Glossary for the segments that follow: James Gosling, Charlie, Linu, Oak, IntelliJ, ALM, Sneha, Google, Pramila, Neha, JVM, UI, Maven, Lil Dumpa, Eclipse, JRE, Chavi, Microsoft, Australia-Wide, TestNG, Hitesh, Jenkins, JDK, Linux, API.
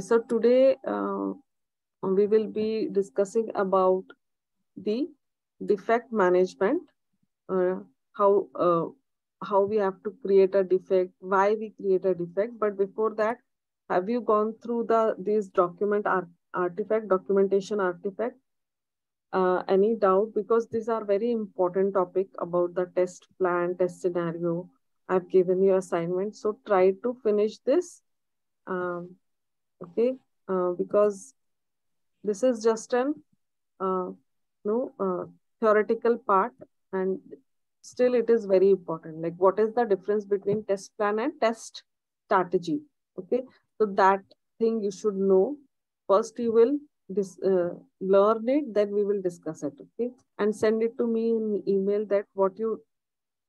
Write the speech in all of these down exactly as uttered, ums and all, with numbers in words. So today uh, we will be discussing about the defect management, uh, how uh, how we have to create a defect, why we create a defect. But before that, have you gone through the these document art, artifact, documentation artifact? Uh, any doubt? Because these are very important topic about the test plan, test scenario. I've given you assignment, so try to finish this. Um, okay, uh, because this is just an uh, no uh, theoretical part, and still it is very important. Like, what is the difference between test plan and test strategy? Okay, so that thing you should know. First, you will dis uh, learn it, then we will discuss it. Okay, and send it to me in email that what you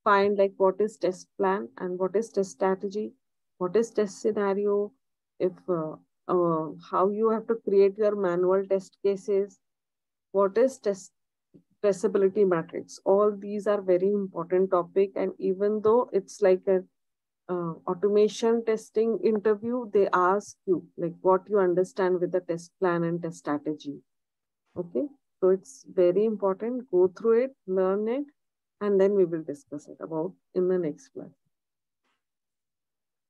find, like what is test plan and what is test strategy, what is test scenario, if uh, uh, how you have to create your manual test cases, what is test traceability matrix. All these are very important topic, and even though it's like a uh, automation testing interview, they ask you like what you understand with the test plan and test strategy. Okay, so it's very important. Go through it, learn it, and then we will discuss it about in the next class.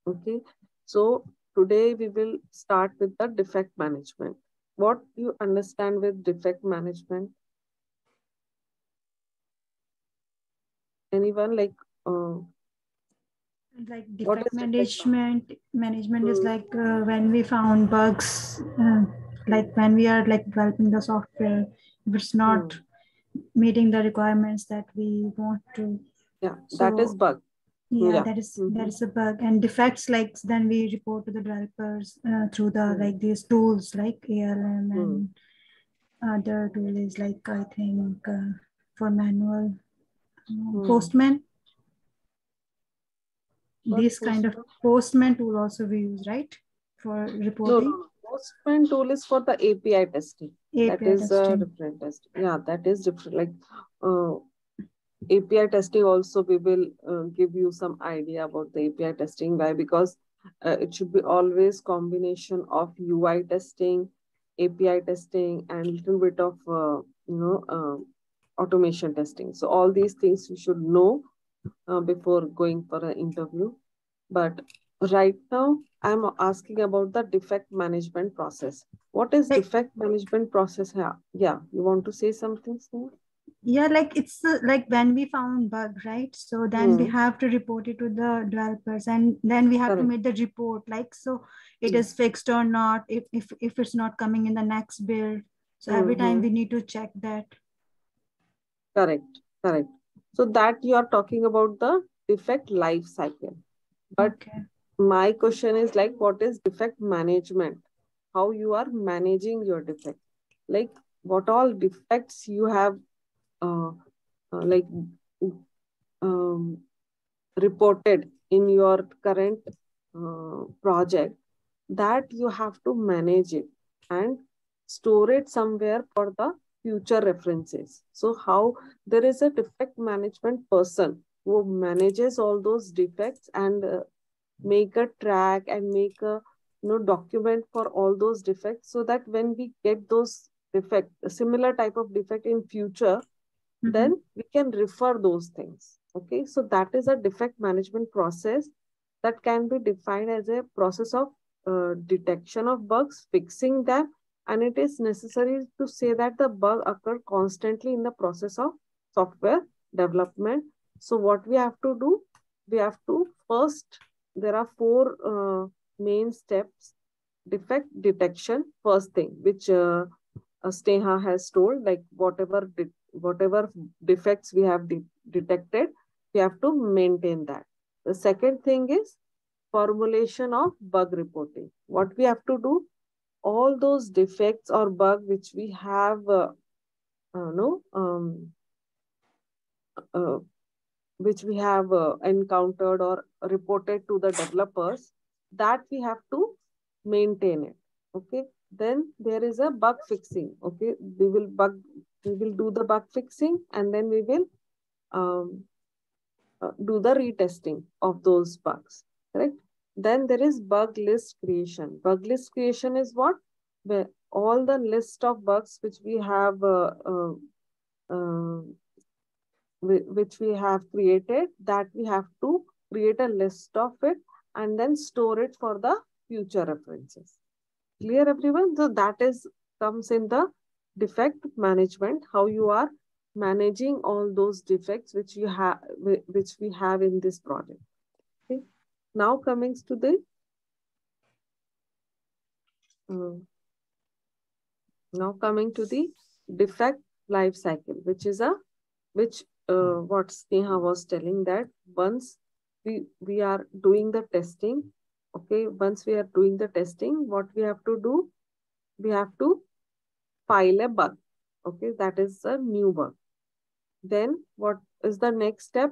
Okay, so today we will start with the defect management. What you understand with defect management? Anyone like? Uh, like defect management. Defect? Management is like uh, when we found bugs, uh, like when we are like developing the software, if it's not. Hmm. Meeting the requirements that we want to. Yeah, so, that is bug. Yeah, yeah. that is mm-hmm. that is a bug. And defects, like then we report to the developers uh, through the mm-hmm. like these tools like A L M mm-hmm. and other tool is like I think uh, for manual uh, mm-hmm. Postman. What this Postman? Kind of Postman tool also we use, right, for reporting. No. Postman tool is for the A P I testing. A P I that is testing. A different test. Yeah, that is different. Like uh, A P I testing also, we will uh, give you some idea about the A P I testing. Why? Because uh, it should be always combination of U I testing, A P I testing, and little bit of uh, you know uh, automation testing. So all these things you should know uh, before going for an interview. But right now, I'm asking about the defect management process. What is like, defect management process? Yeah, yeah. You want to say something, Sneha? Yeah, like it's uh, like when we found bug, right? So then mm. we have to report it to the developers, and then we have Correct. To make the report. Like, so it mm. is fixed or not? If if if it's not coming in the next build, so mm-hmm. every time we need to check that. Correct. Correct. So that you are talking about the defect life cycle, but. Okay. My question is like, what is defect management? How you are managing your defect? Like what all defects you have uh, uh, like um, reported in your current uh, project, that you have to manage it and store it somewhere for the future references. So how there is a defect management person who manages all those defects and uh, make a track and make a you know document for all those defects, so that when we get those defect, a similar type of defect in future, mm-hmm. then we can refer those things. Okay, so that is a defect management process that can be defined as a process of uh, detection of bugs, fixing them, and it is necessary to say that the bug occurs constantly in the process of software development. So what we have to do, we have to first. There are four uh, main steps. Defect detection, first thing, which uh, uh, Sneha has told, like whatever de whatever defects we have de detected, we have to maintain that. The second thing is formulation of bug reporting. What we have to do, all those defects or bug which we have, uh, uh, no, um, uh, which we have uh, encountered or reported to the developers, that we have to maintain it. Okay, then there is a bug fixing. Okay, we will bug, we will do the bug fixing, and then we will um, uh, do the retesting of those bugs. Correct. Then there is bug list creation. Bug list creation is what? Where all the list of bugs which we have uh, uh, uh, which we have created, that we have to create a list of it and then store it for the future references. Clear everyone? So that is comes in the defect management, how you are managing all those defects which you have, which we have in this project. Okay. Now coming to the um, now coming to the defect life cycle, which is a which uh, what Sneha was telling, that once we we are doing the testing, okay, once we are doing the testing, what we have to do, we have to file a bug. Okay, that is a new bug. Then what is the next step?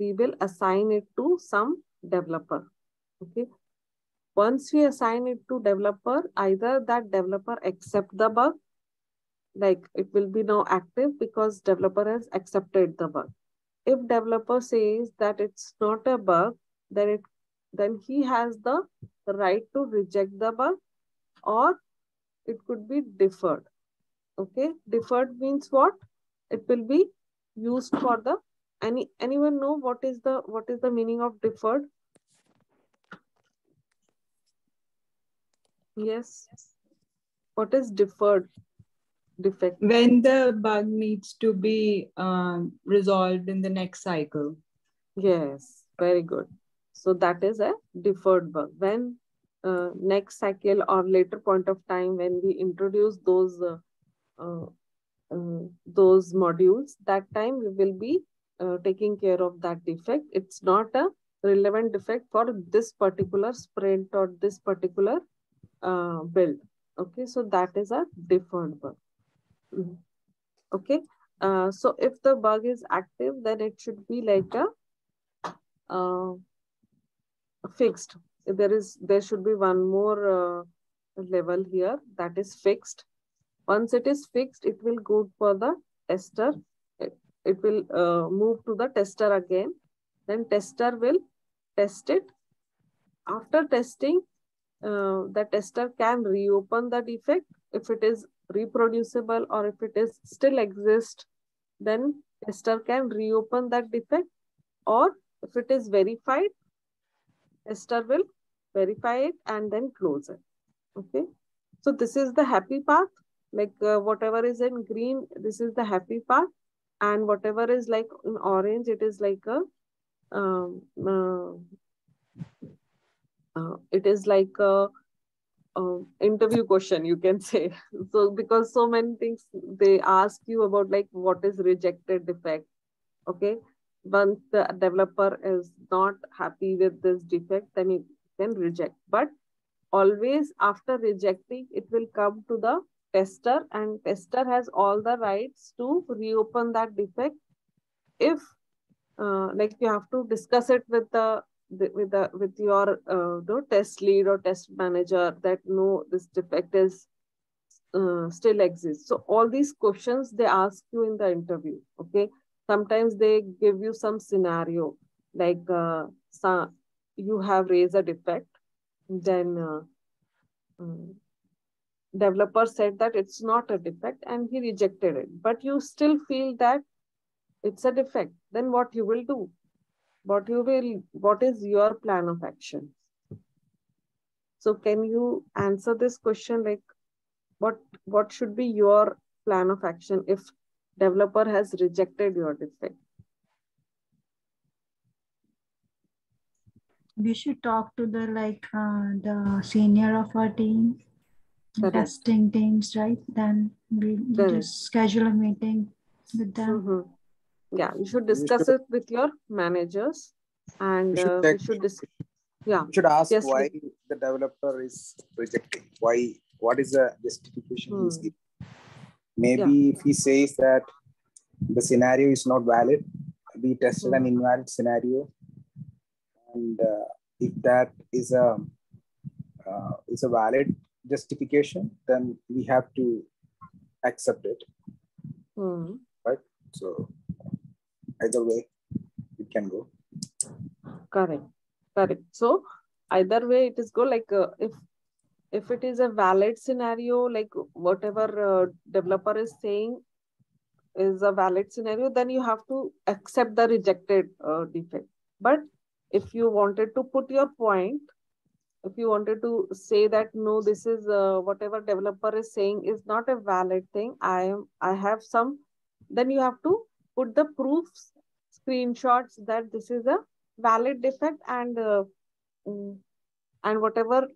We will assign it to some developer. Okay, once we assign it to developer, either that developer accept the bug, like it will be now active because developer has accepted the bug. If developer says that it's not a bug, then it then he has the right to reject the bug, or it could be deferred. Okay, deferred means what? It will be used for the any anyone know what is the what is the meaning of deferred? Yes. What is deferred? Defect. When the bug needs to be um, resolved in the next cycle. Yes, very good. So that is a deferred bug. When uh, next cycle or later point of time, when we introduce those uh, uh, uh, those modules, that time we will be uh, taking care of that defect. It's not a relevant defect for this particular sprint or this particular uh, build. Okay, so that is a deferred bug. Mm-hmm. Okay, uh, so if the bug is active, then it should be like a uh, fixed. There is there should be one more uh, level here, that is fixed. Once it is fixed, it will go for the tester. It, it will uh, move to the tester again. Then tester will test it. After testing, uh, the tester can reopen the defect if it is reproducible, or if it is still exist, then tester can reopen that defect, or if it is verified, tester will verify it and then close it. Okay, so this is the happy path, like uh, whatever is in green, this is the happy path, and whatever is like in orange, it is like a um, uh, uh, it is like a Uh, interview question, you can say. So because so many things they ask you about, like what is rejected defect. Okay, once the developer is not happy with this defect, then it can reject, but always after rejecting it will come to the tester, and tester has all the rights to reopen that defect if uh, like you have to discuss it with the with the with your uh, the test lead or test manager, that no, this defect is uh, still exists. So all these questions they ask you in the interview. Okay, sometimes they give you some scenario, like uh, some, you have raised a defect, then uh, um, developer said that it's not a defect and he rejected it, but you still feel that it's a defect. Then what you will do? What you will, what is your plan of action? So can you answer this question, like what what should be your plan of action if developer has rejected your defect? We should talk to the like uh, the senior of our team, correct, testing teams, right? Then we correct, just schedule a meeting with them. Mm-hmm. Yeah, you should discuss should, it with your managers, and we should, uh, we should discuss. Yeah, you should ask, yes, why we, the developer is rejecting. Why? What is the justification hmm. he's giving? Maybe yeah. if he says that the scenario is not valid, we tested hmm. an invalid scenario, and uh, if that is a uh, is a valid justification, then we have to accept it. Hmm. Right. So either way, it can go. Correct, correct. So either way it is go, like uh, if if it is a valid scenario, like whatever uh, developer is saying is a valid scenario, then you have to accept the rejected uh, defect. But if you wanted to put your point, if you wanted to say that no, this is uh, whatever developer is saying is not a valid thing, I am, I have some, then you have to put the proofs, screenshots that this is a valid defect, and uh, and whatever,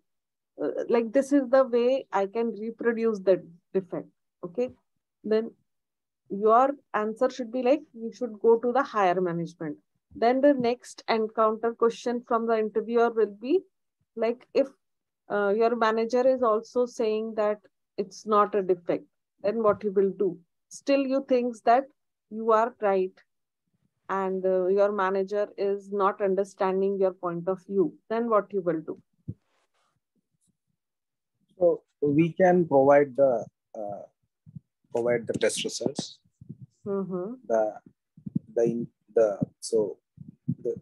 uh, like this is the way I can reproduce the defect. Okay, then your answer should be like, you should go to the higher management. Then the next encounter question from the interviewer will be like, if uh, your manager is also saying that it's not a defect, then what you will do? Still you think that you are right and uh, your manager is not understanding your point of view, then what you will do? So we can provide the uh, provide the test results. Mm-hmm. The the the so the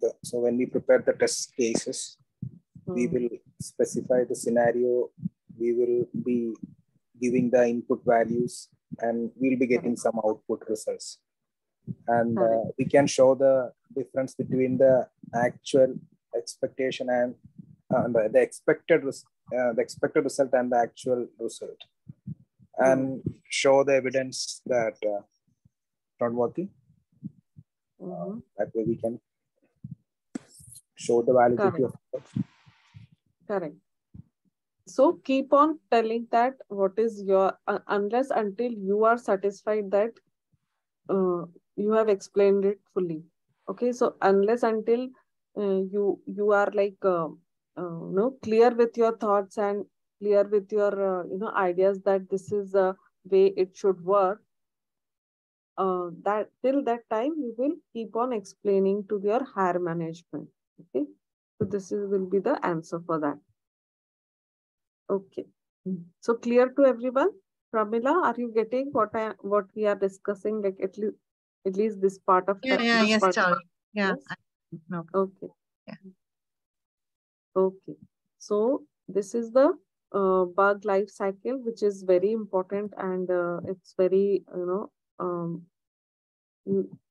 the so when we prepare the test cases, mm-hmm. we will specify the scenario. We will be giving the input values, and we'll be getting some output results. And uh, we can show the difference between the actual expectation and uh, the, the expected uh, the expected result and the actual result, and show the evidence that uh, not working. Mm-hmm. uh, that way we can show the validity. Correct. Of it. Correct. So keep on telling that what is your, uh, unless until you are satisfied that uh, you have explained it fully. Okay, so unless until uh, you you are like uh, uh, you know, clear with your thoughts and clear with your uh, you know, ideas that this is the way it should work, uh, that till that time you will keep on explaining to your higher management. Okay, so this is will be the answer for that. Okay, so clear to everyone? Pramila, are you getting what I what we are discussing? Like at least at least this part of yeah, yeah, yes, Charlie. Yeah. Yes? No. Okay. Yeah. Okay. So this is the uh, bug life cycle, which is very important, and uh, it's very you know um,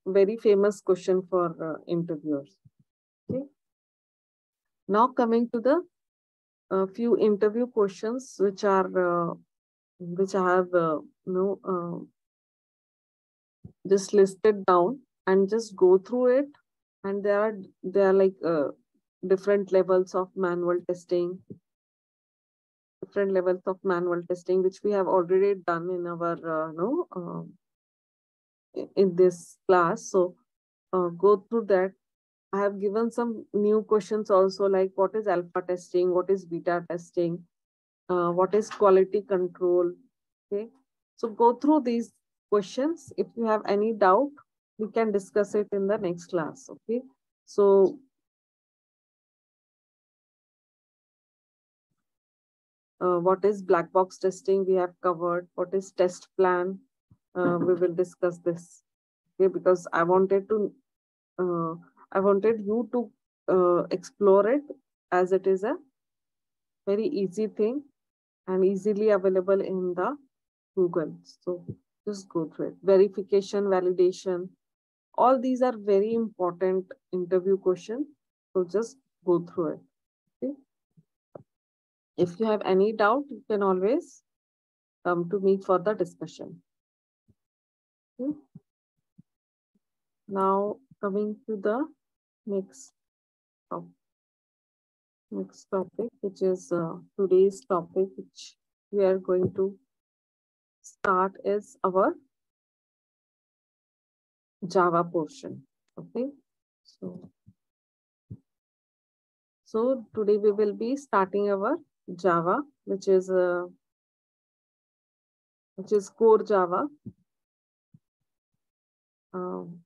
very famous question for uh, interviewers. Okay. Now coming to the uh, few interview questions, which are uh, which I have uh, you know. Uh, just list it down and just go through it. And there are there are like uh, different levels of manual testing, different levels of manual testing, which we have already done in our uh, no uh, in this class. So uh, go through that. I have given some new questions also, like what is alpha testing, what is beta testing, uh, what is quality control. Okay, so go through these questions. If you have any doubt, we can discuss it in the next class. Okay, so uh, what is black box testing? We have covered. What is test plan? Uh, we will discuss this. Okay, because I wanted to, uh, I wanted you to uh, explore it, as it is a very easy thing and easily available in the Google. So just go through it. Verification, validation, all these are very important interview questions. So just go through it. Okay? If you have any doubt, you can always come to me for the discussion. Okay? Now coming to the next topic, next topic, which is uh, today's topic, which we are going to start is our Java portion. Okay, so so today we will be starting our Java, which is uh, which is core Java. Um,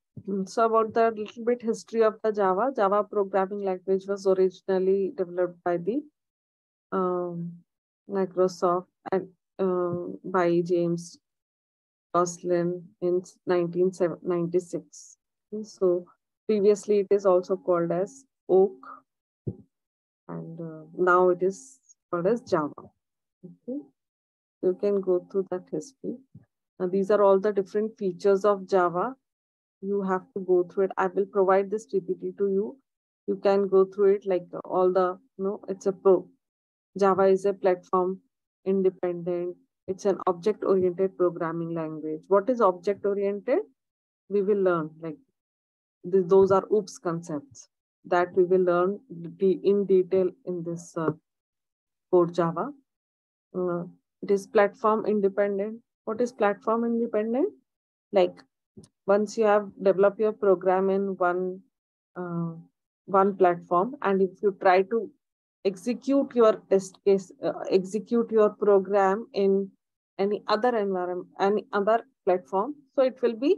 so about the little bit history of the Java. Java programming language was originally developed by the um, Microsoft and Uh, by James Gosling in nineteen ninety-six. So previously it is also called as Oak. and uh, now it is called as Java. Okay, you can go through that history. Now these are all the different features of Java. You have to go through it. I will provide this P P T to you. You can go through it, like all the, you know, it's a pro. Java is a platform independent. It's an object-oriented programming language. What is object-oriented? We will learn, like th those are O O P S concepts that we will learn de in detail in this uh, core Java. Uh, it is platform independent. What is platform independent? Like once you have developed your program in one, uh, one platform, and if you try to execute your test case, uh, execute your program in any other environment, any other platform, so it will be,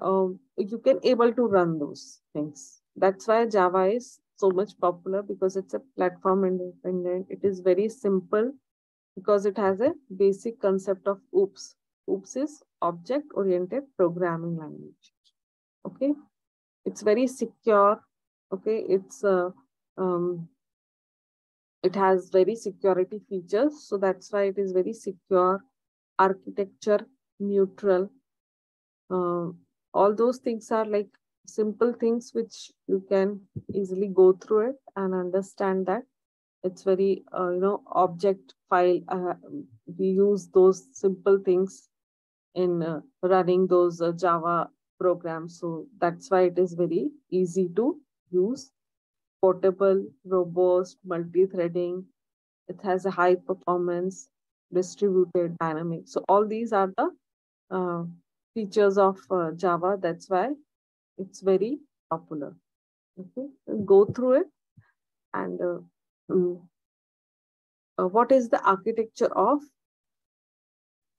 um, you can able to run those things. That's why Java is so much popular, because it's a platform independent. It is very simple because it has a basic concept of O O P S. O O P S is object-oriented programming language. Okay, it's very secure. Okay, it's uh, um, it has very security features, so that's why it is very secure, architecture neutral. Uh, all those things are like simple things which you can easily go through it and understand that it's very uh, you know, object file. Uh, we use those simple things in uh, running those uh, Java programs, so that's why it is very easy to use, portable, robust, multi-threading. It has a high performance, distributed, dynamic. So all these are the uh, features of uh, Java. That's why it's very popular. Okay, go through it. And uh, um, uh, what is the architecture of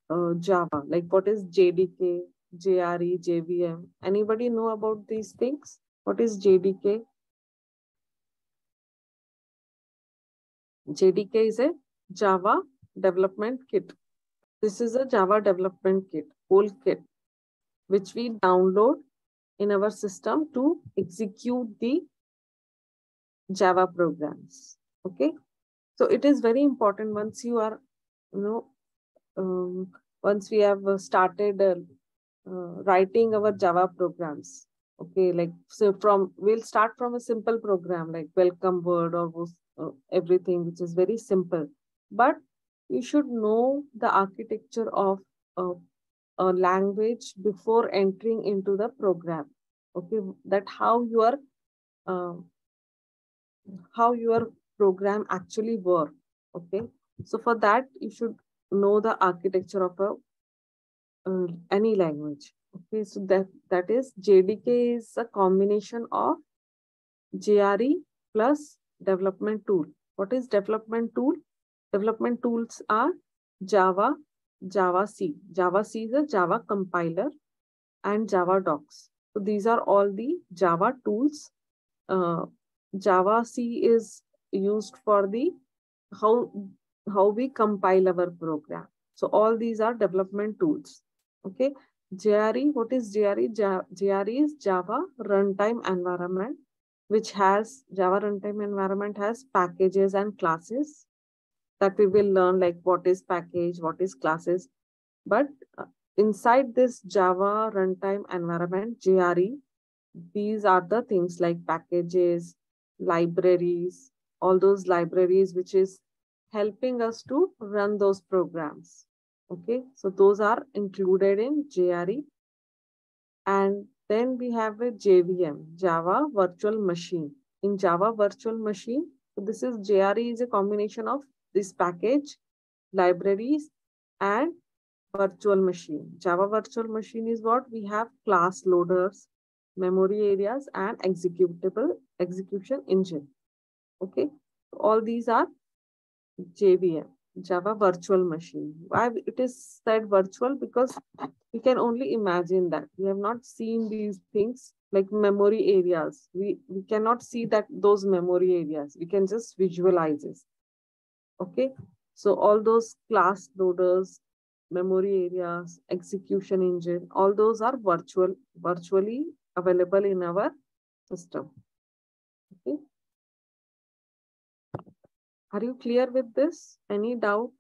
uh, Java? Like what is J D K, J R E, J V M? Anybody know about these things? What is J D K? J D K is a Java development kit. This is a Java development kit, whole kit, which we download in our system to execute the Java programs. Okay, so it is very important once you are, you know, um, once we have started uh, uh, writing our Java programs. Okay, like so from, we'll start from a simple program like welcome word or uh, everything, which is very simple. But you should know the architecture of uh, a language before entering into the program. Okay, that how your uh, how your program actually works. Okay, so for that you should know the architecture of a uh, any language. Okay, so that, that is J D K is a combination of J R E plus development tool. What is development tool? Development tools are Java, Java C. Java C is a Java compiler and Java docs. So these are all the Java tools. Uh, Java C is used for the how, how we compile our program. So all these are development tools. Okay. J R E, what is J R E? J R E is Java Runtime Environment, which has, Java Runtime Environment has packages and classes that we will learn, like what is package, what is classes. But inside this Java Runtime Environment, J R E, these are the things like packages, libraries, all those libraries, which is helping us to run those programs. Okay, so those are included in J R E. And then we have a J V M, Java Virtual Machine. In Java Virtual Machine, so this is J R E is a combination of this package, libraries, and virtual machine. Java Virtual Machine is what? We have class loaders, memory areas, and executable execution engine. Okay, so all these are J V M. Java Virtual Machine. Why it is said virtual? Because we can only imagine that. We have not seen these things like memory areas. We, we cannot see that those memory areas. We can just visualize this. Okay. So all those class loaders, memory areas, execution engine, all those are virtual, virtually available in our system. Okay. Are you clear with this? Any doubt?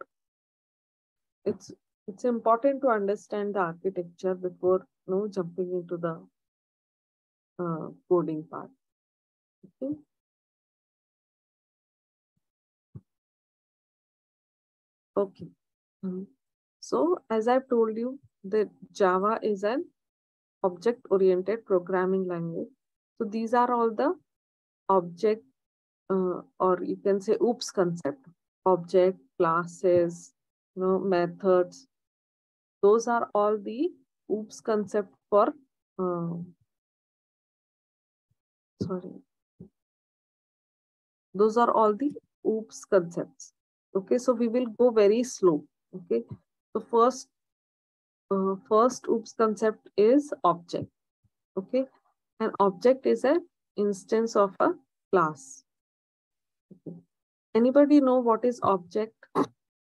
It's it's important to understand the architecture before you know, jumping into the uh, coding part. Okay. Okay. Mm-hmm. So as I've told you, that Java is an object-oriented programming language. So these are all the object, uh, or you can say O O Ps concept, object, classes, you know, methods. Those are all the O O Ps concept for, uh, sorry. Those are all the O O Ps concepts. Okay, so we will go very slow. Okay, so first, uh, first O O P S concept is object. Okay, an object is an instance of a class. Okay. Anybody know what is object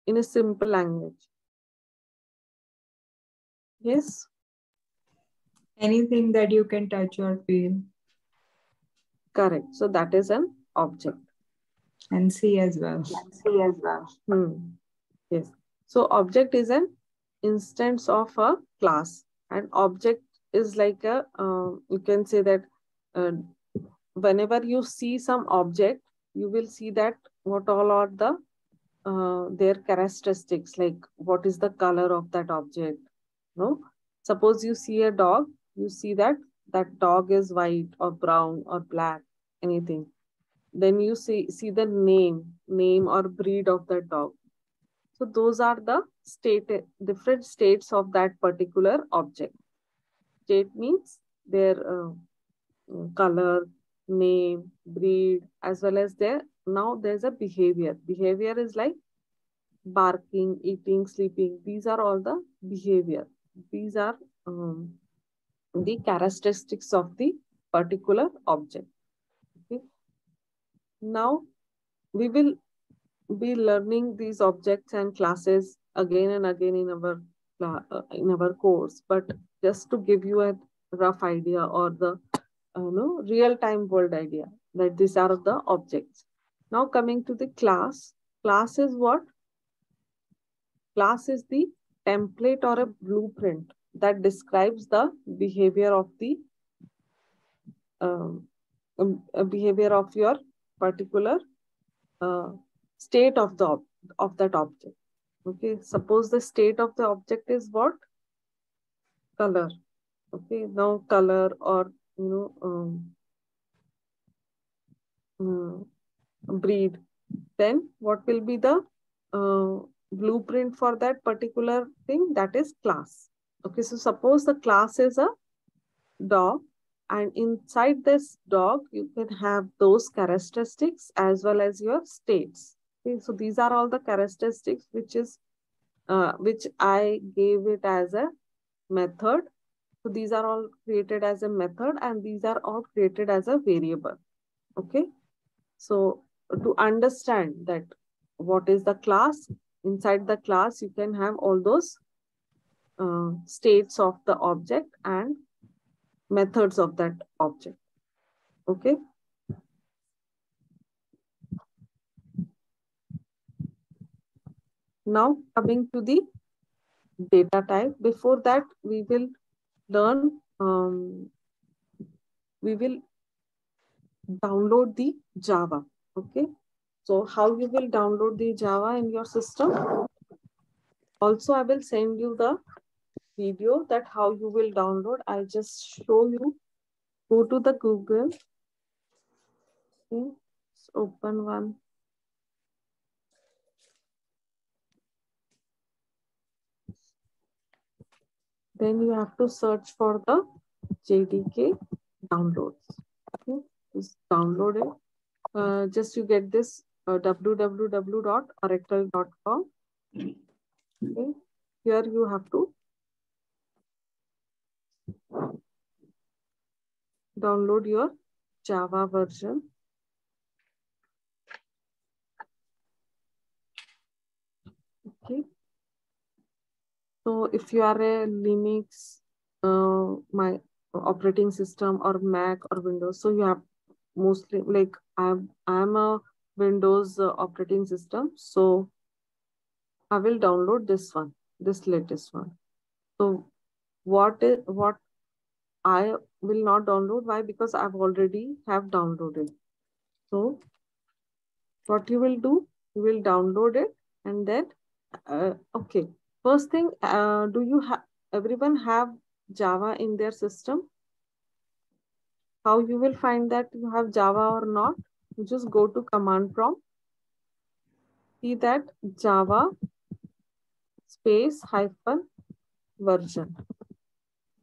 in a simple language? Yes. Anything that you can touch or feel. Correct. So that is an object. And see as well. And see as well. Hmm. Yes. So object is an instance of a class. And object is like a, uh, you can say that uh, whenever you see some object, you will see that what all are the, uh, their characteristics, like what is the color of that object. No? Suppose you see a dog, you see that that dog is white or brown or black, anything. Then you see, see the name, name or breed of the dog. So those are the state, different states of that particular object. State means their uh, color, name, breed, as well as their, now there's a behavior. Behavior is like barking, eating, sleeping. These are all the behavior. These are um, the characteristics of the particular object. Okay. Now, we will be learning these objects and classes again and again in our, uh, in our course. But just to give you a rough idea or the you know, real-time world idea that these are the objects. Now coming to the class. Class is what? Class is the template or a blueprint that describes the behavior of the um, behavior of your particular uh, state of the of that object. Okay, suppose the state of the object is what? Color. Okay, now color or you know um, uh, breed. Then what will be the uh, blueprint for that particular thing? That is class. Okay, so suppose the class is a dog, and inside this dog, you can have those characteristics as well as your states. Okay, so these are all the characteristics which is, uh, which I gave it as a method. So these are all created as a method, and these are all created as a variable. Okay, so to understand that what is the class, inside the class, you can have all those uh, states of the object and methods of that object. Okay. Now coming to the data type. Before that, we will learn, um, we will download the Java. Okay. So how you will download the Java in your system. Also, I will send you the video that how you will download. I'll just show you. Go to the Google. Okay. Let's open one. Then you have to search for the J D K downloads. Okay. Just download it. Uh, just you get this uh, w w w dot oracle dot com. Okay. Here you have to download your Java version. Okay. So if you are a Linux, uh, my operating system or Mac or Windows, so you have mostly like I'm I'm a Windows uh, operating system. So I will download this one, this latest one. So what is what I will not download? Why? Because I've already have downloaded. So what you will do, you will download it and then, uh, okay. First thing, uh, do you have, everyone have Java in their system? How you will find that you have Java or not? You just go to command prompt. See that Java space hyphen version.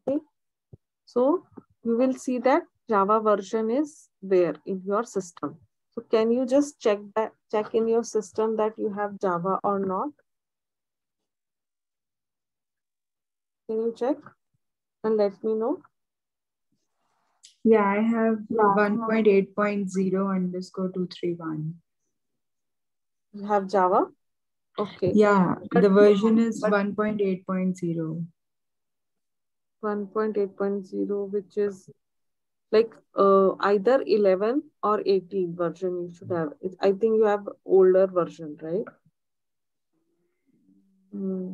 Okay. So you will see that Java version is there in your system. So can you just check that, check in your system that you have Java or not? Can you check and let me know? Yeah, I have one point eight point zero underscore two three one. You have Java? Okay. Yeah, but the version is one point eight point zero. one point eight point zero, which is like uh, either eleven or eighteen version you should have. It, I think you have older version, right? Hmm.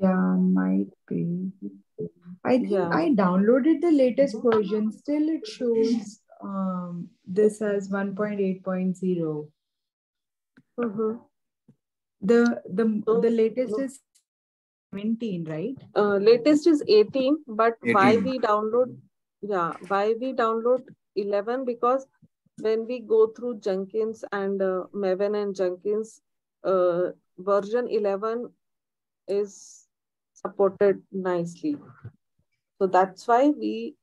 Yeah, might be. I think yeah. I downloaded the latest version. Still, it shows um, this as one point eight point zero. Mm-hmm. The the the latest is seventeen, right? Uh, latest is eighteen. But eighteen. Why we download? Yeah, why we download eleven? Because when we go through Jenkins and uh, Maven and Jenkins, uh, version eleven is supported nicely. So that's why we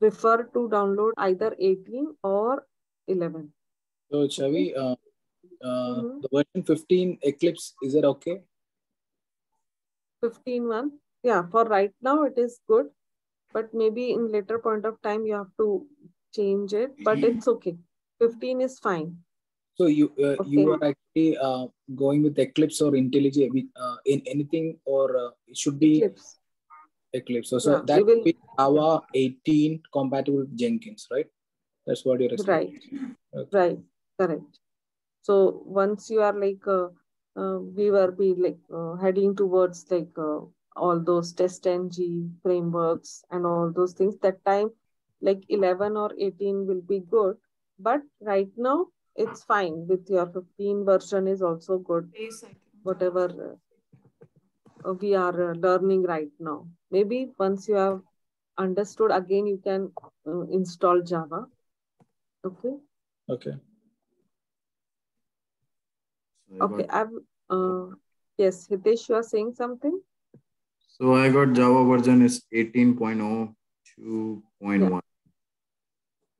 prefer to download either eighteen or eleven. So Chavi, uh, uh, mm-hmm. the version fifteen Eclipse, is it okay? fifteen one, yeah, for right now it is good, but maybe in later point of time you have to change it, but it's okay. fifteen is fine. So you uh, okay. you are actually uh, going with Eclipse or IntelliJ uh, in anything, or uh, it should be Eclipse. Eclipse. So, so yeah, that will be Java eighteen compatible with Jenkins, right? That's what you're expecting. Right, okay. Right, correct. So once you are like, uh, uh, we were be like uh, heading towards like uh, all those TestNG frameworks and all those things. That time, like eleven or eighteen will be good, but right now, it's fine with your fifteen version is also good, whatever uh, we are uh, learning right now. Maybe once you have understood, again, you can uh, install Java. Okay. Okay. So okay. I've, uh, yes, Hitesh, you are saying something? So I got Java version is eighteen point oh, two point one.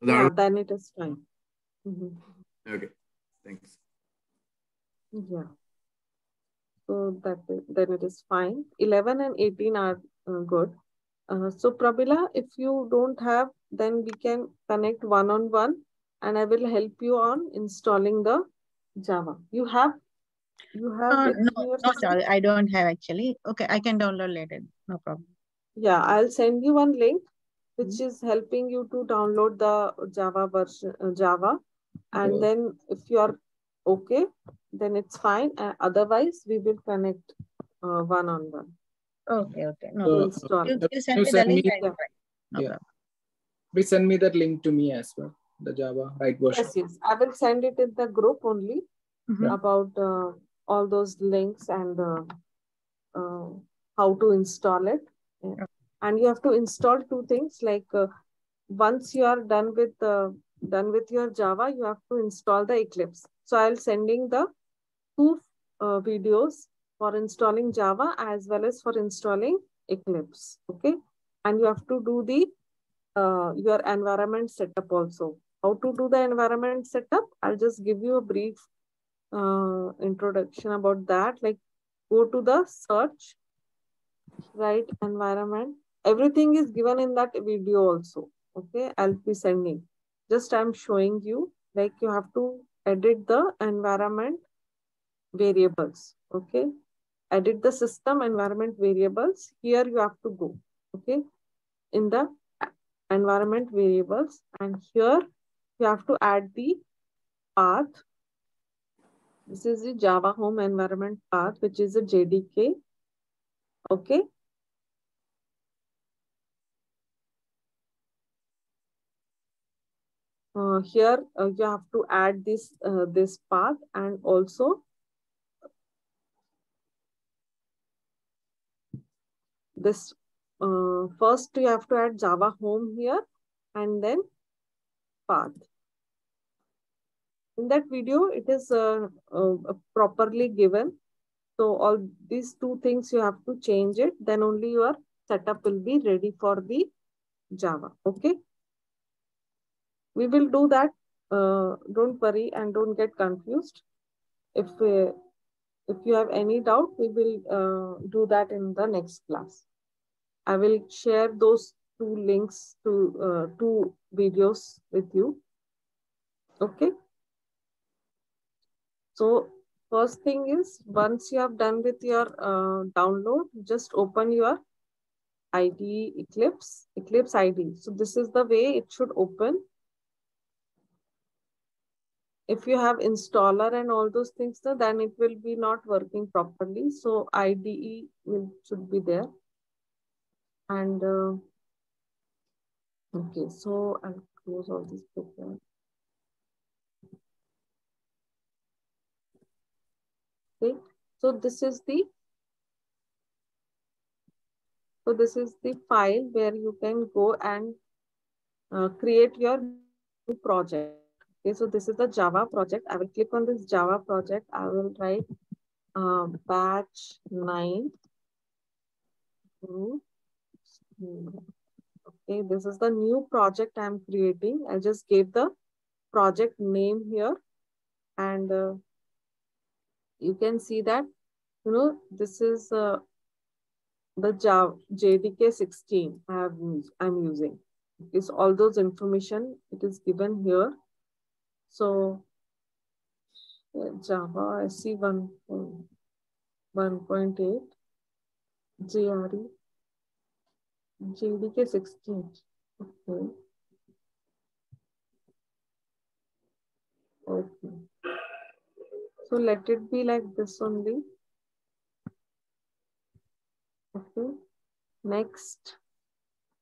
Yeah. Yeah, then it is fine. Mm-hmm. Okay, thanks. Yeah. So that then it is fine. eleven and eighteen are uh, good. Uh, so Pramila, if you don't have, then we can connect one on one, and I will help you on installing the Java. You have, you have. Uh, no, no, sorry, I don't have actually. Okay, I can download later. No problem. Yeah, I'll send you one link, which mm-hmm. is helping you to download the Java version, uh, Java. And yeah. Then if you are okay, then it's fine. Uh, otherwise, we will connect uh, one on one. Okay, okay. No, so, you, you send you me send the link. Me, yeah. No yeah. Please send me that link to me as well. The Java right version. Yes, yes. I will send it in the group only mm-hmm. about uh, all those links and uh, uh, how to install it. Yeah. And you have to install two things. Like uh, once you are done with the uh, done with your Java, you have to install the Eclipse. So I'll sending the two uh, videos for installing Java as well as for installing Eclipse. Okay. And you have to do the uh, your environment setup also. How to do the environment setup? I'll just give you a brief uh, introduction about that. Like go to the search, write environment. Everything is given in that video also. Okay. I'll be sending. Just I'm showing you, like you have to edit the environment variables, okay? Edit the system environment variables. Here you have to go, okay? In the environment variables, and here you have to add the path. This is the Java home environment path, which is a J D K. Okay. Uh, here uh, you have to add this uh, this path, and also this uh, first you have to add Java home here and then path. In that video, it is uh, uh, properly given. So all these two things you have to change it. Then only your setup will be ready for the Java. Okay. We will do that. Uh, don't worry and don't get confused. If uh, if you have any doubt, we will uh, do that in the next class. I will share those two links to uh, two videos with you. Okay. So first thing is, once you have done with your uh, download, just open your I D E Eclipse, Eclipse I D E. So this is the way it should open. If you have installer and all those things, then it will be not working properly. So I D E will, should be there. And uh, okay, so I'll close all these programs. Okay, so this is the so this is the file where you can go and uh, create your project. Okay, so this is the Java project. I will click on this Java project. I will write uh, batch nine. Okay, this is the new project I'm creating. I just gave the project name here, and uh, you can see that, you know, this is uh, the Java J D K sixteen I have I'm using. Is all those information it is given here. So yeah, Java S C one point eight, J R E, J D K sixteen. Okay. Okay. So let it be like this only. Okay. Next.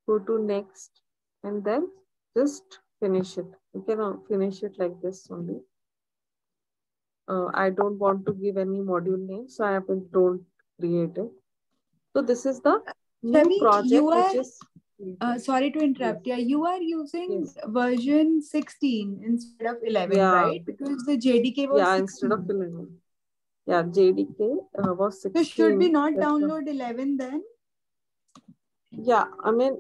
Go to next. And then just finish it. You can finish it like this only. Uh, I don't want to give any module name, so I will don't create it. So this is the new Chavi, project you are, which is... Uh, sorry to interrupt. Yes. Yeah, you are using yes. version sixteen instead of eleven, yeah. right? Because the J D K was yeah sixteen. Instead of eleven. Yeah, J D K uh, was sixteen. So should we not download eleven then? Yeah, I mean,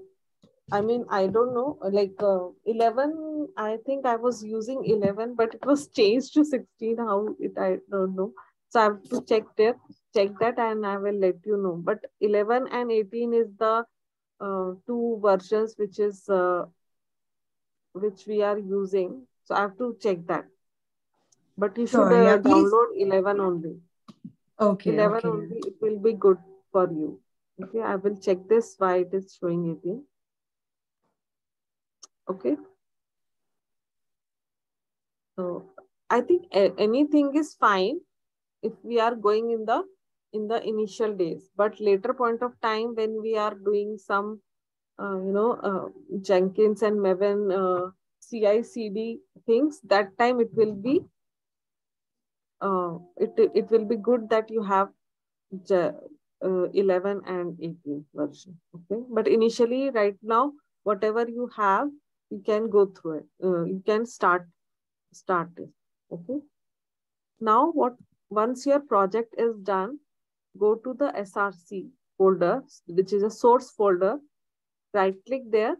I mean, I don't know. Like uh, eleven, I think I was using eleven, but it was changed to sixteen. How it? I don't know. So I have to check there, check that, and I will let you know. But eleven and eighteen is the Uh, two versions which is uh, which we are using, so I have to check that, but you should uh, yeah, download eleven only. Okay, eleven okay. only, it will be good for you. Okay, I will check this why it is showing eighteen. Okay, so I think anything is fine if we are going in the in the initial days, but later point of time when we are doing some, uh, you know, uh, Jenkins and Maven uh, C I C D things, that time it will be, uh, it, it will be good that you have uh, eleven and eighteen version. Okay, but initially right now, whatever you have, you can go through it. Uh, you can start, start it. Okay. Now what, once your project is done, go to the S R C folder, which is a source folder, right click there,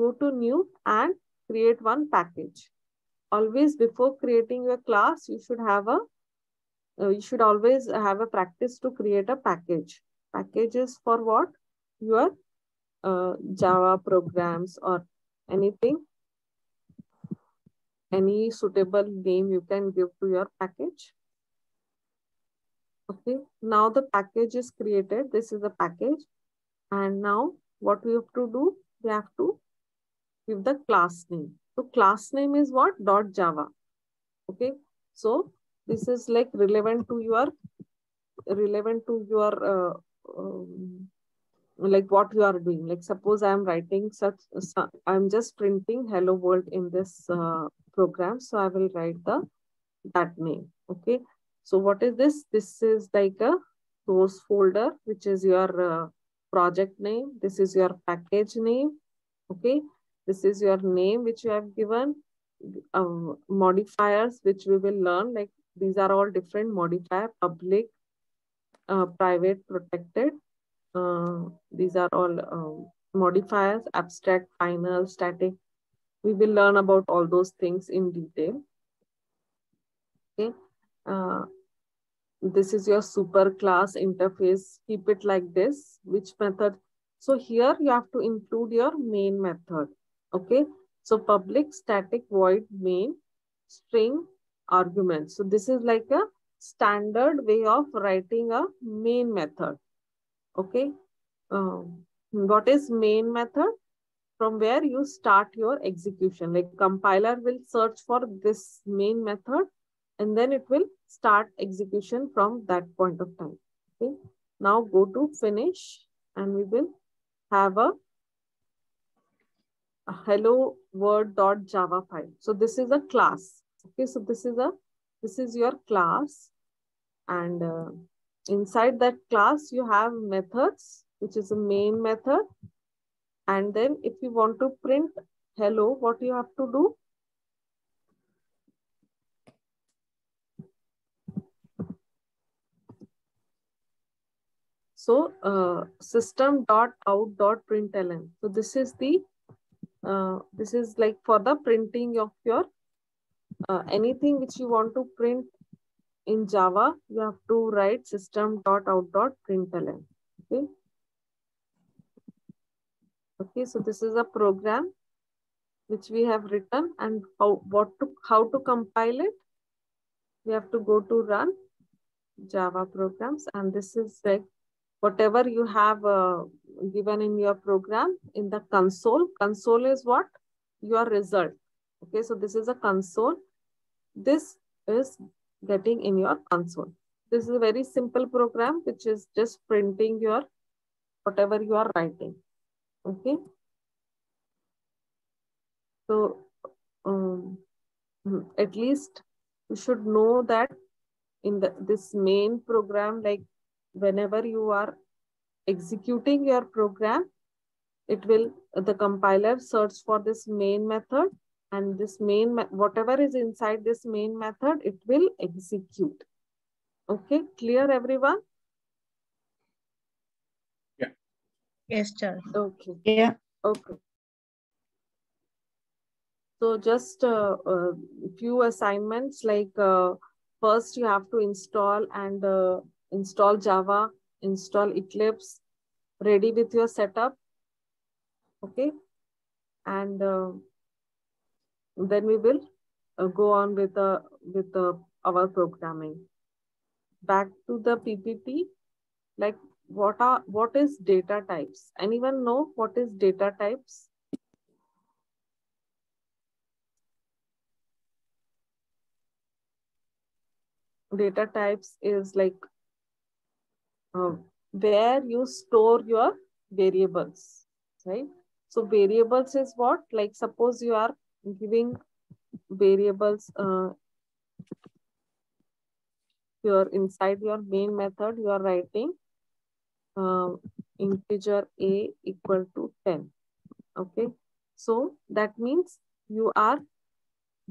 go to new and create one package. Always before creating your class, you should have a, uh, you should always have a practice to create a package. Packages for what? Your uh, Java programs or anything, any suitable name you can give to your package. Okay, now the package is created. This is the package. And now what we have to do, we have to give the class name. So class name is what? Dot Java. Okay, so this is like relevant to your relevant to your uh, um, like what you are doing. Like suppose I am writing such, I am just printing hello world in this uh, program. So I will write the that name. Okay, so what is this? This is like a source folder, which is your uh, project name. This is your package name. Okay, this is your name which you have given. Um, modifiers which we will learn, like these are all different modifier, public, uh, private, protected. Uh, these are all um, modifiers, abstract, final, static. We will learn about all those things in detail. Okay. Uh, this is your super class interface. Keep it like this. Which method? So here you have to include your main method. Okay. So public, static, void, main, string, argument. So this is like a standard way of writing a main method. Okay. Um, what is main method? From where you start your execution. Like compiler will search for this main method and then it will start execution from that point of time. Okay. Now go to finish and we will have a hello world.java file. So this is a class. Okay, so this is a this is your class, and uh, inside that class you have methods, which is a main method. And then if you want to print hello, what you have to do? So uh, system.out.println. So this is the Uh, this is like for the printing of your uh, anything which you want to print in Java, you have to write system.out.println. Okay. Okay, so this is a program which we have written, and how what to how to compile it. We have to go to run Java programs, and this is like whatever you have uh, given in your program in the console. Console is what? Your result. Okay, so this is a console. This is getting in your console. This is a very simple program which is just printing your whatever you are writing. Okay. So um, at least you should know that in the, this main program, like whenever you are executing your program, it will, the compiler search for this main method, and this main, whatever is inside this main method, it will execute. Okay, clear everyone? Yeah. Yes, sir. Okay. Yeah. Okay. So just a uh, uh, few assignments, like uh, first you have to install and uh, install Java, install Eclipse, ready with your setup. Okay. And uh, then we will uh, go on with, uh, with uh, our programming. Back to the P P T, like what are, what is data types? Anyone know what is data types? Data types is like Uh, where you store your variables, right? So variables is what? Like suppose you are giving variables uh, your inside your main method, you are writing uh, integer a equal to ten. Okay, so that means you are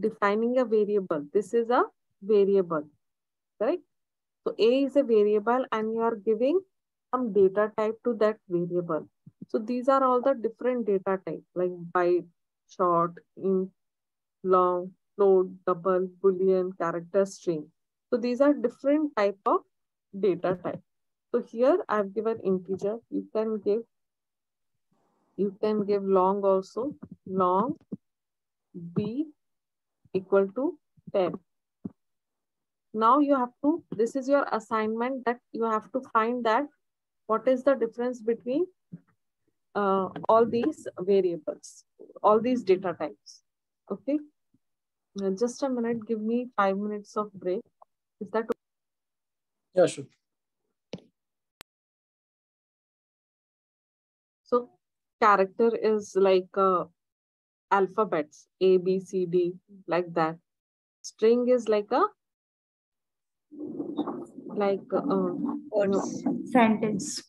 defining a variable. This is a variable, right? So A is a variable and you are giving some data type to that variable. So these are all the different data types, like byte, short, int, long, float, double, boolean, character, string. So these are different type of data type. So here I've given integer. You can give, you can give long also. Long B equal to ten. Now you have to, this is your assignment, that you have to find that what is the difference between uh, all these variables, all these data types. Okay. just a minute, give me five minutes of break. Is that okay? Yeah, sure. So character is like uh, alphabets, A, B, C, D, like that. String is like a like uh, words, sentence.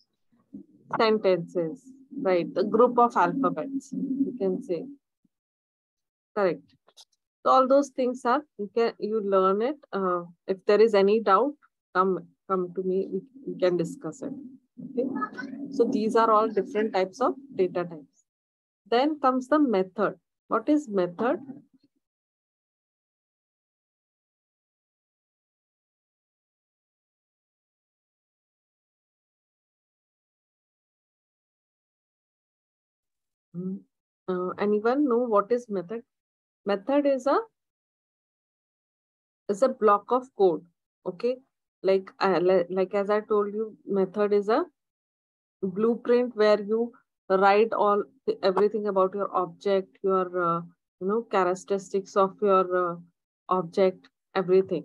Sentences, right? A group of alphabets, you can say. Correct. So all those things are, you can you learn it. Uh, if there is any doubt, come come to me. We, we can discuss it. Okay. So these are all different types of data types. Then comes the method. What is method? Uh, anyone know what is method? Method is a is a block of code. Okay, like uh, like as I told you, method is a blueprint where you write all everything about your object, your uh, you know characteristics of your uh, object, everything.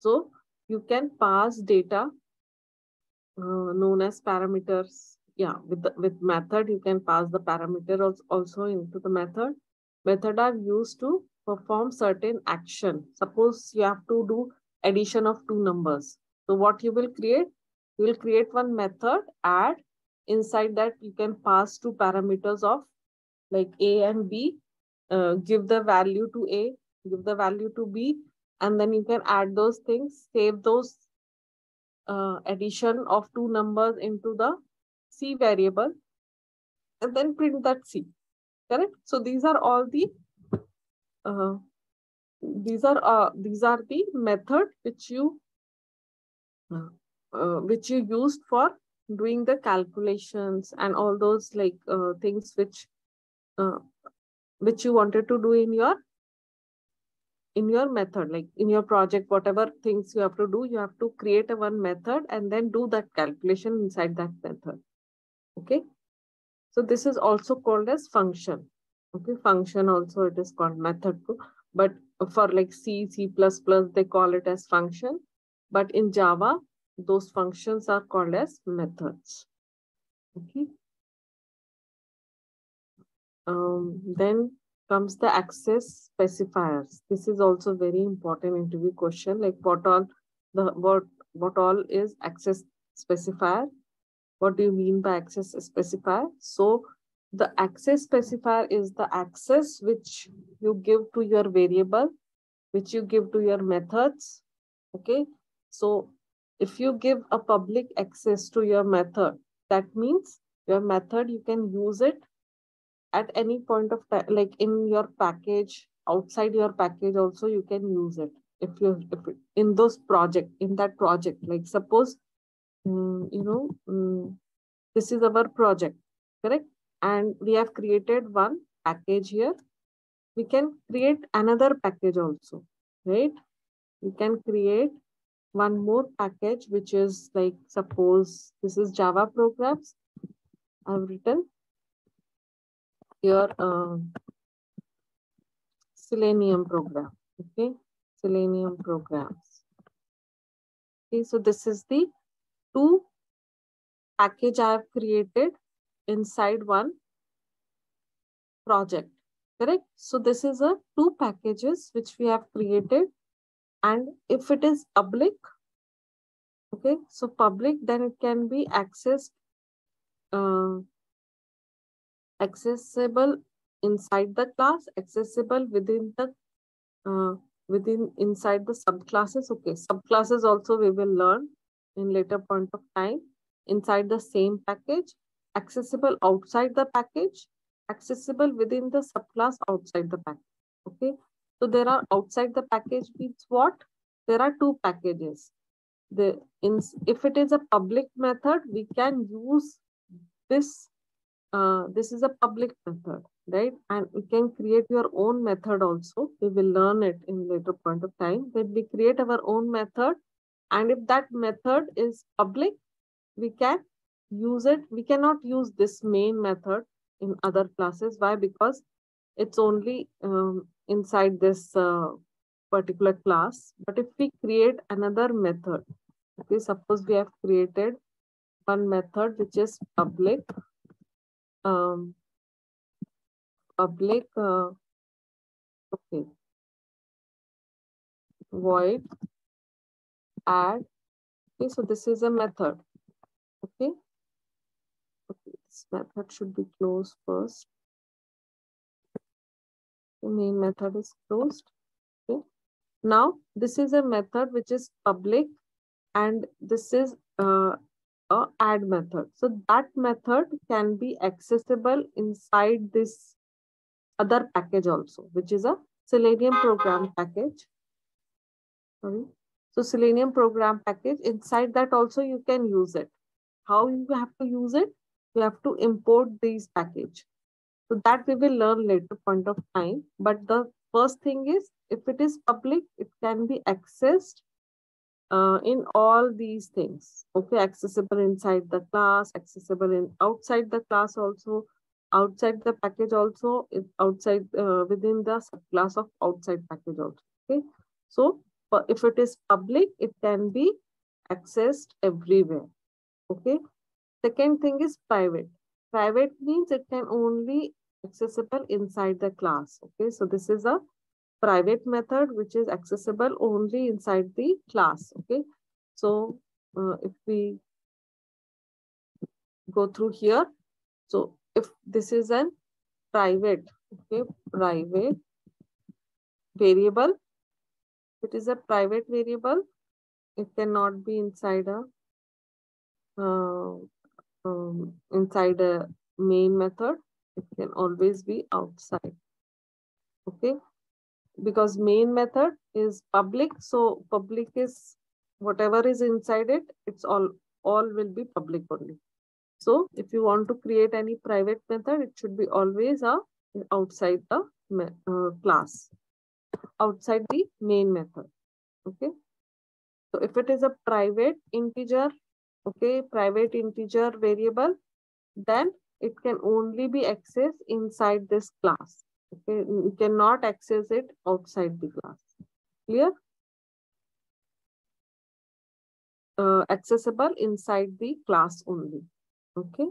So you can pass data uh, known as parameters. Yeah, with the, with method, you can pass the parameter also into the method. Method are used to perform certain action. Suppose you have to do addition of two numbers. So what you will create, you will create one method, add. Inside that, you can pass two parameters of like A and B. Uh, give the value to A, give the value to B, and then you can add those things, save those uh, addition of two numbers into the C variable, and then print that C. Correct. So these are all the uh, these are uh, these are the method which you uh, which you used for doing the calculations and all those like uh, things which uh, which you wanted to do in your in your method, like in your project, whatever things you have to do, you have to create a one method and then do that calculation inside that method. Okay. So this is also called as function. Okay, function also it is called method, but for like C, C plus plus, they call it as function. But in Java, those functions are called as methods. Okay. Um, then comes the access specifiers. This is also very important interview question. Like what all the what what all is access specifier? What do you mean by access specifier? So the access specifier is the access which you give to your variable, which you give to your methods. Okay. So if you give a public access to your method, that means your method, you can use it at any point of time, like in your package, outside your package also, you can use it. If you if in those project, in that project, like suppose, Mm, you know, mm, this is our project, correct? And we have created one package here. We can create another package also, right? We can create one more package, which is like, suppose this is Java programs. I've written here uh, Selenium program, okay? Selenium programs. Okay, so this is the two package I have created inside one project, correct? So this is a two packages which we have created, and if it is public, okay, so public, then it can be accessed, uh, accessible inside the class, accessible within the, uh, within inside the subclasses. Okay, subclasses also we will learn in later point of time, inside the same package, accessible outside the package, accessible within the subclass outside the package. Okay, so there are outside the package means what? There are two packages. The in, if it is a public method, we can use this. Uh, this is a public method, right? And you can create your own method also. We will learn it in later point of time. When we create our own method, and if that method is public, we can use it. We cannot use this main method in other classes. Why? Because it's only um, inside this uh, particular class. But if we create another method, okay, suppose we have created one method which is public, um, public, uh, okay, void add. Okay, so this is a method. Okay, okay, this method should be closed first. The main method is closed. Okay, now this is a method which is public, and this is uh, a add method. So that method can be accessible inside this other package also, which is a Selenium program package. Sorry. So Selenium program package, inside that also you can use it. How you have to use it? You have to import these package. So that we will learn later point of time. But the first thing is, if it is public, it can be accessed uh, in all these things. Okay, accessible inside the class, accessible in outside the class also, outside the package also, outside uh, within the subclass of outside package also. Okay, so if it is public, it can be accessed everywhere. Okay. Second thing is private. Private means it can only accessible inside the class. Okay. So this is a private method which is accessible only inside the class. Okay. So uh, if we go through here, so if this is an private, okay, private variable. It is a private variable. It cannot be inside a uh, um, inside a main method. It can always be outside. Okay, because main method is public. So public is whatever is inside it. It's all all will be public only. So if you want to create any private method, it should be always a outside the uh, class. Outside the main method. Okay, so if it is a private integer, okay, private integer variable, then it can only be accessed inside this class. Okay, you cannot access it outside the class. Clear? Uh, accessible inside the class only. Okay.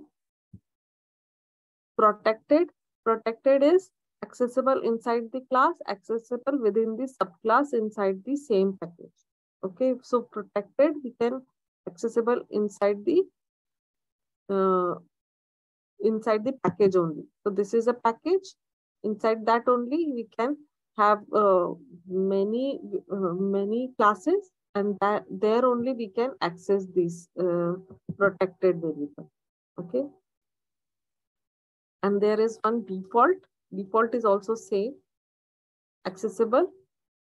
Protected. Protected is accessible inside the class, accessible within the subclass inside the same package. Okay, so protected, we can accessible inside the uh, inside the package only. So this is a package. Inside that only we can have uh, many uh, many classes, and that there only we can access these uh, protected variable. Okay, and there is one default. Default is also same, accessible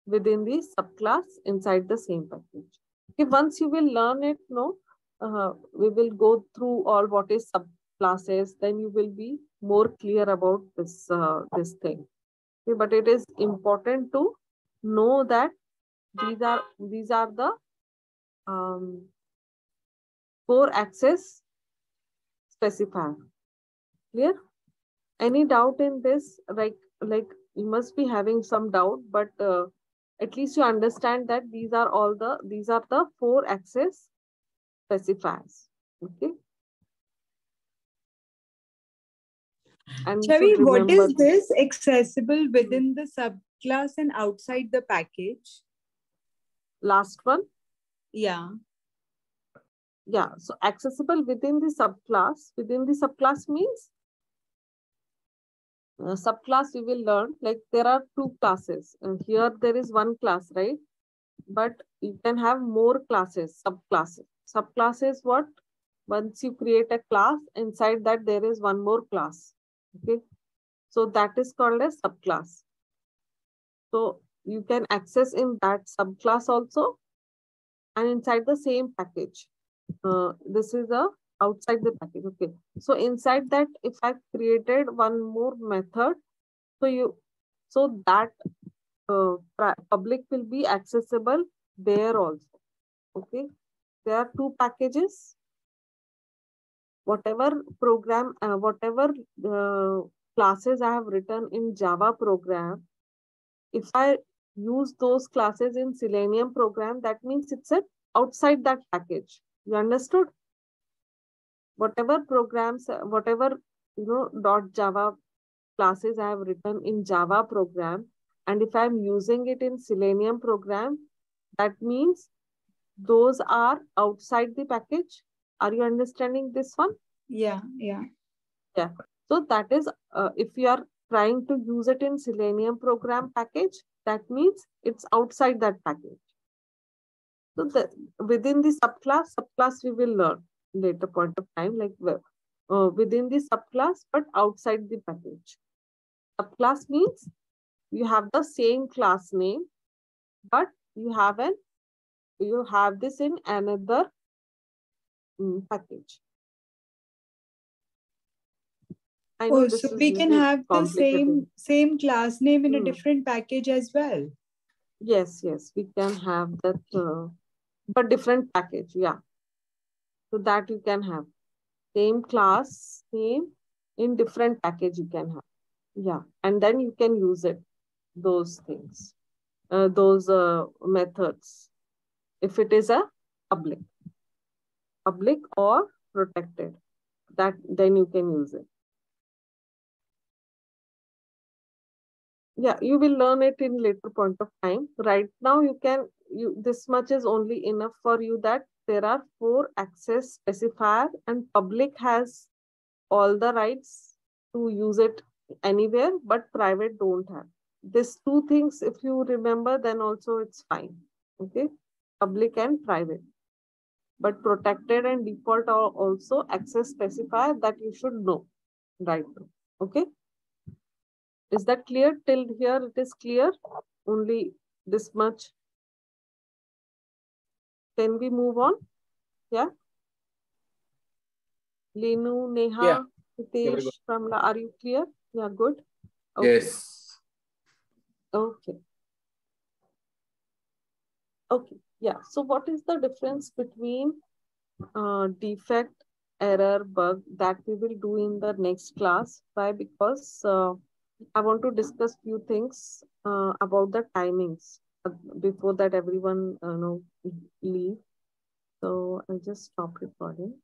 within the subclass inside the same package. Okay, once you will learn it, no, uh, we will go through all what is subclasses. Then you will be more clear about this uh, this thing. Okay, but it is important to know that these are these are the um, core access specifier. Clear? Any doubt in this? Like, like you must be having some doubt, but uh, at least you understand that these are all the, these are the four access specifiers. Okay. And Chavi, so what is this accessible within the subclass and outside the package? Last one. Yeah. Yeah. So accessible within the subclass. Within the subclass means? Uh, subclass we will learn, like there are two classes. Uh, here there is one class, right? But you can have more classes, subclasses. Subclasses what? Once you create a class, inside that there is one more class. Okay. So that is called a subclass. So you can access in that subclass also, and inside the same package. Uh, this is a outside the package. Okay, so inside that, if I created one more method, so you, so that uh, public will be accessible there also. Okay, there are two packages. Whatever program, uh, whatever uh, classes I have written in Java program, if I use those classes in Selenium program, that means it's a, outside that package. You understood? Whatever programs, whatever, you know, dot Java classes I have written in Java program, and if I'm using it in Selenium program, that means those are outside the package. Are you understanding this one? Yeah, yeah. Yeah. So that is, uh, if you are trying to use it in Selenium program package, that means it's outside that package. So the, within the subclass, subclass we will learn later point of time, like uh, within the subclass, but outside the package. Subclass means you have the same class name, but you have an, you have this in another um, package. I oh, so we can have the same same class name in mm. a different package as well. Yes, yes, we can have that, uh, but different package, yeah. So that you can have same class name in different package you can have, yeah, and then you can use it, those things, uh, those uh, methods, if it is a public, public or protected, that then you can use it. Yeah, you will learn it in later point of time. Right now, you can, you, this much is only enough for you that there are four access specifier and public has all the rights to use it anywhere, but private don't have. These two things, if you remember, then also it's fine. Okay, public and private. But protected and default are also access specifier that you should know right now. Okay. Is that clear? Till here it is clear? Only this much. Can we move on? Yeah. Linu, Neha, yeah. Hitesh, Pramila, are you clear? Yeah, good. Okay. Yes. Okay. Okay. Yeah. So what is the difference between uh, defect, error, bug that we will do in the next class? Why? Because uh, I want to discuss few things uh, about the timings before that everyone uh, know leave. So I'll just stop recording.